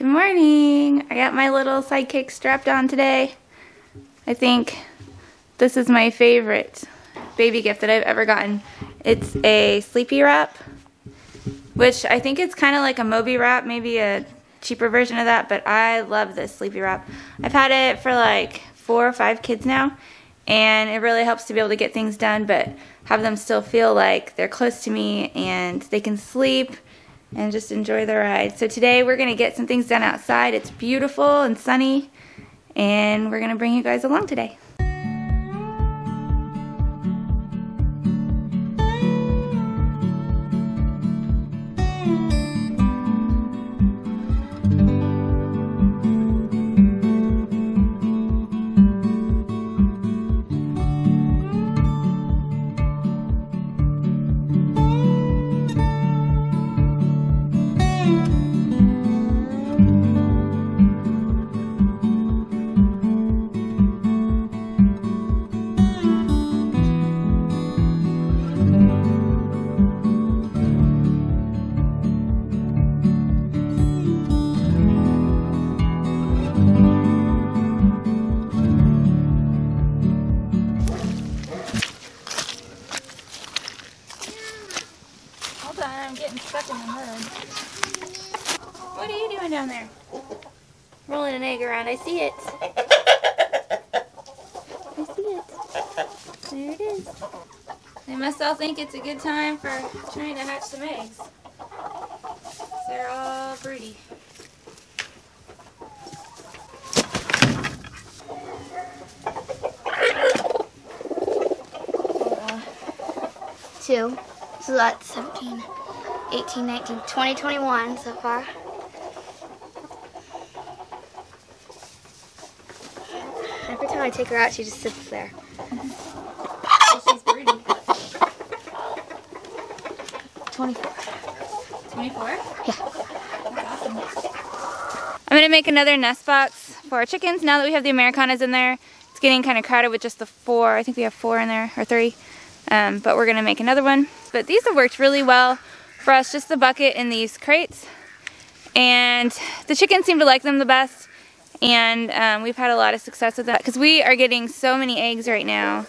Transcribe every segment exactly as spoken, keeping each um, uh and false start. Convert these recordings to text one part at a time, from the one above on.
Good morning. I got my little sidekick strapped on today. I think this is my favorite baby gift that I've ever gotten. It's a Sleepy Wrap, which I think it's kind of like a Moby Wrap, maybe a cheaper version of that, but I love this Sleepy Wrap. I've had it for like four or five kids now, and it really helps to be able to get things done, but have them still feel like they're close to me and they can sleep and just enjoy the ride. So today we're gonna get some things done outside. It's beautiful and sunny, and we're gonna bring you guys along today. I'm getting stuck in the mud. What are you doing down there? Rolling an egg around. I see it. I see it. There it is. They must all think it's a good time for trying to hatch some eggs. They're all broody. Two. So that's seventeen, eighteen, nineteen, twenty, twenty-one so far. Every time I take her out, she just sits there. She's pretty. twenty-four. twenty-four? Yeah. That's awesome. I'm going to make another nest box for our chickens now that we have the Americanas in there. It's getting kind of crowded with just the four. I think we have four in there, or three. Um, but we're gonna make another one. But these have worked really well for us, just the bucket in these crates. And the chickens seem to like them the best. And um, we've had a lot of success with that because we are getting so many eggs right now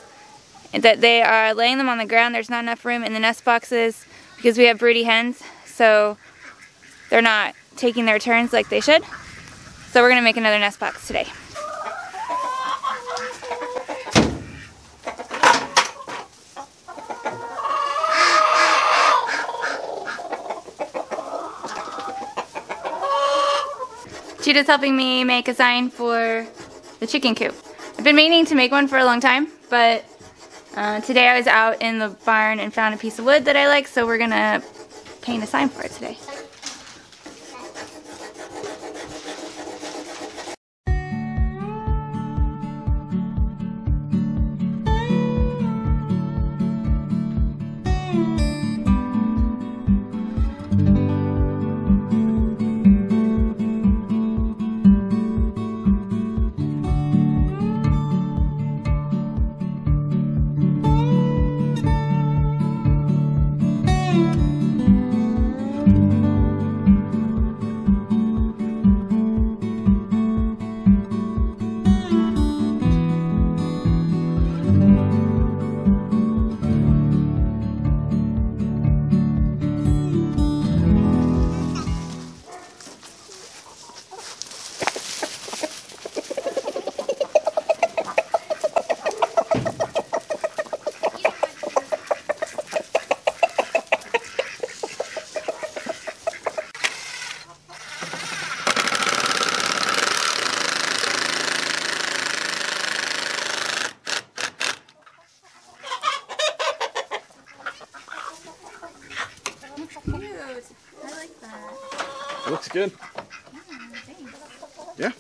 that they are laying them on the ground. There's not enough room in the nest boxes because we have broody hens. So they're not taking their turns like they should. So we're gonna make another nest box today. Cheetah's helping me make a sign for the chicken coop. I've been meaning to make one for a long time, but uh, today I was out in the barn and found a piece of wood that I like, so we're gonna paint a sign for it today. Looks good. Yeah.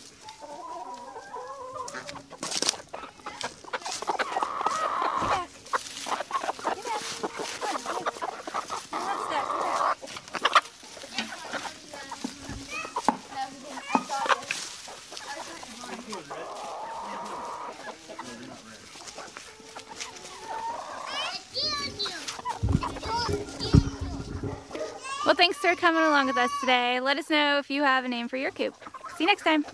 thanks for coming along with us today. Let us know if you have a name for your coop. See you next time.